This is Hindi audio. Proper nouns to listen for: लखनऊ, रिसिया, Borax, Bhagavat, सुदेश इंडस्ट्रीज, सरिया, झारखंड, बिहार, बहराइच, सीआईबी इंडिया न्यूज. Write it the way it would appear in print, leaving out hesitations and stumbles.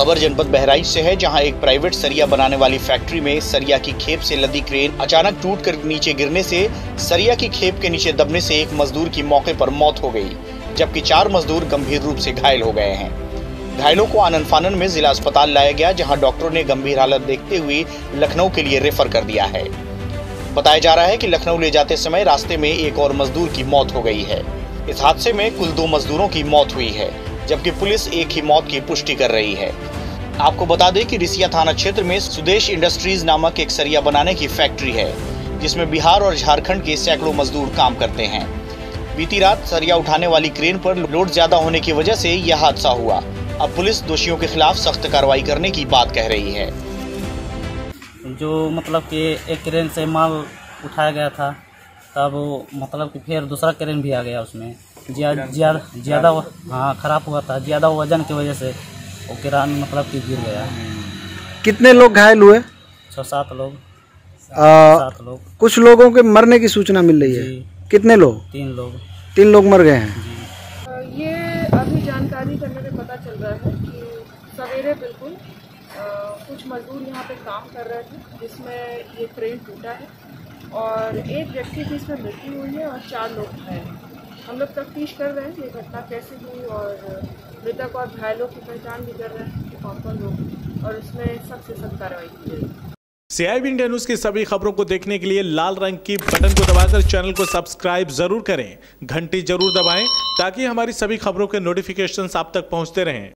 खबर जनपद बहराइच से है, जहां एक प्राइवेट सरिया बनाने वाली फैक्ट्री में सरिया की खेप से लदी क्रेन अचानक टूटकर नीचे गिरने से सरिया की खेप के नीचे दबने से एक मजदूर की मौके पर मौत हो गई, जबकि 4 मजदूर गंभीर रूप से घायल हो गए हैं। घायलों को आनन फानन में जिला अस्पताल लाया गया, जहाँ डॉक्टरों ने गंभीर हालत देखते हुए लखनऊ के लिए रेफर कर दिया है। बताया जा रहा है कि लखनऊ ले जाते समय रास्ते में एक और मजदूर की मौत हो गई है। इस हादसे में कुल 2 मजदूरों की मौत हुई है, जबकि पुलिस एक ही मौत की पुष्टि कर रही है। आपको बता दें कि रिसिया थाना क्षेत्र में सुदेश इंडस्ट्रीज नामक एक सरिया बनाने की फैक्ट्री है, जिसमें बिहार और झारखंड के सैकड़ों मजदूर काम करते हैं। बीती रात सरिया उठाने वाली क्रेन पर लोड ज्यादा होने की वजह से यह हादसा हुआ। अब पुलिस दोषियों के खिलाफ सख्त कार्रवाई करने की बात कह रही है। जो मतलब कि एक क्रेन से माल उठाया गया था, तब मतलब कि फिर दूसरा क्रेन भी आ गया, उसमें ज़्यादा हाँ खराब हुआ था, ज़्यादा वजन की वजह से वो क्रेन मतलब कि गिर गया। कितने लोग घायल हुए? 6-7 लोग। कुछ लोगों के मरने की सूचना मिल रही है। कितने लोग? 3 लोग। 3 लोग मर गए हैं। ये अभी जानकारी से हमें पता चल रहा है कि सवेरे बिल्कुल कुछ मजदूर यहाँ पे काम कर रहे थे, जिसमें ये क्रेन टूटा है और एक व्यक्ति की इसमें मृत्यु हुई है और 4 लोग घायल हैं। हम लोग तफ्तीश कर रहे हैं ये घटना कैसे हुई और मृतक और घायलों की पहचान भी कर रहे हैं कि कौन कौन लोग, और इसमें सख्त से सख्त कार्रवाई की जाएगी। सीआईबी इंडिया न्यूज की सभी खबरों को देखने के लिए लाल रंग की बटन को दबाकर चैनल को सब्सक्राइब जरूर करें, घंटी जरूर दबाएं ताकि हमारी सभी खबरों के नोटिफिकेशंस आप तक पहुंचते रहें।